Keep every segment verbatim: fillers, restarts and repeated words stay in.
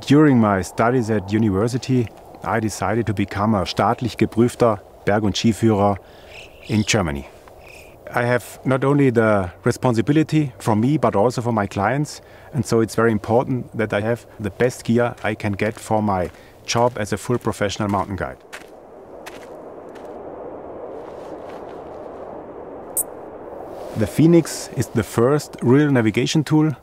During my studies at university, I decided to become a staatlich geprüfter Berg- und Skiführer in Germany. I have not only the responsibility for me, but also for my clients. And so it's very important that I have the best gear I can get for my job as a full professional mountain guide. The Fēnix is the first real navigation tool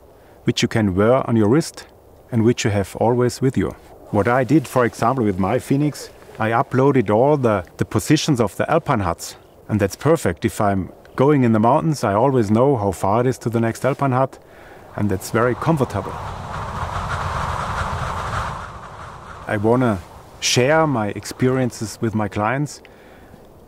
which you can wear on your wrist and which you have always with you. What I did, for example, with my Fēnix, I uploaded all the, the positions of the alpine huts. And that's perfect. If I'm going in the mountains, I always know how far it is to the next alpine hut, and that's very comfortable. I want to share my experiences with my clients,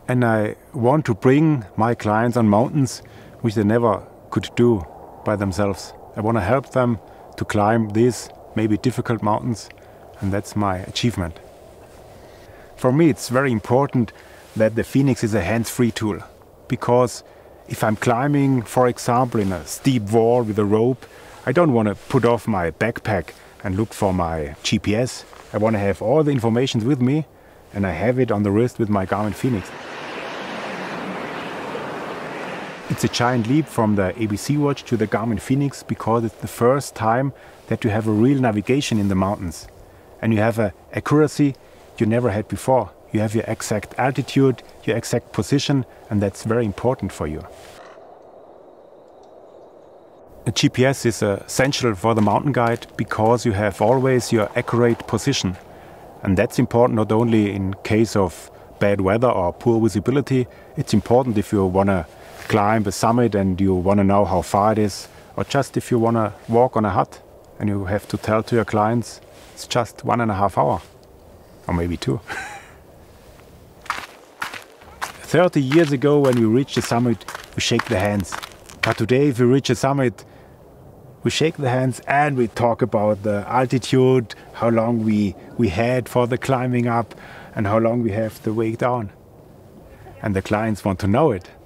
and I want to bring my clients on mountains which they never could do by themselves. I want to help them to climb these maybe difficult mountains, and that's my achievement. For me, it's very important that the Fēnix is a hands-free tool, because if I'm climbing, for example, in a steep wall with a rope, I don't want to put off my backpack and look for my G P S. I want to have all the information with me, and I have it on the wrist with my Garmin fēnix. It's a giant leap from the A B C watch to the Garmin fēnix, because it's the first time that you have a real navigation in the mountains. And you have an accuracy you never had before. You have your exact altitude, your exact position, and that's very important for you. A G P S is essential for the mountain guide, because you have always your accurate position. And that's important not only in case of bad weather or poor visibility. It's important if you want to climb a summit and you want to know how far it is, or just if you want to walk on a hut and you have to tell to your clients it's just one and a half hour, or maybe two. thirty years ago, when we reached the summit, we shake the hands. But today, if we reach a summit, we shake the hands and we talk about the altitude, how long we, we had for the climbing up, and how long we have the way down. And the clients want to know it.